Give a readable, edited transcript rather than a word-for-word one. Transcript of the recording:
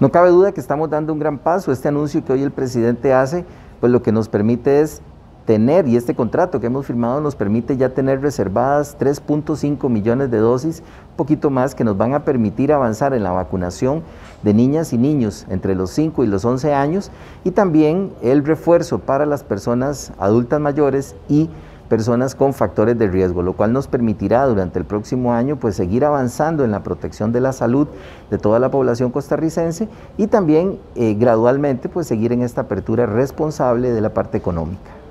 No cabe duda que estamos dando un gran paso. Este anuncio que hoy el presidente hace, pues lo que nos permite es tener, y este contrato que hemos firmado nos permite ya tener reservadas 3.5 millones de dosis, un poquito más, que nos van a permitir avanzar en la vacunación de niñas y niños entre los 5 y los 11 años, y también el refuerzo para las personas adultas mayores y personas con factores de riesgo, lo cual nos permitirá durante el próximo año pues seguir avanzando en la protección de la salud de toda la población costarricense y también gradualmente pues seguir en esta apertura responsable de la parte económica.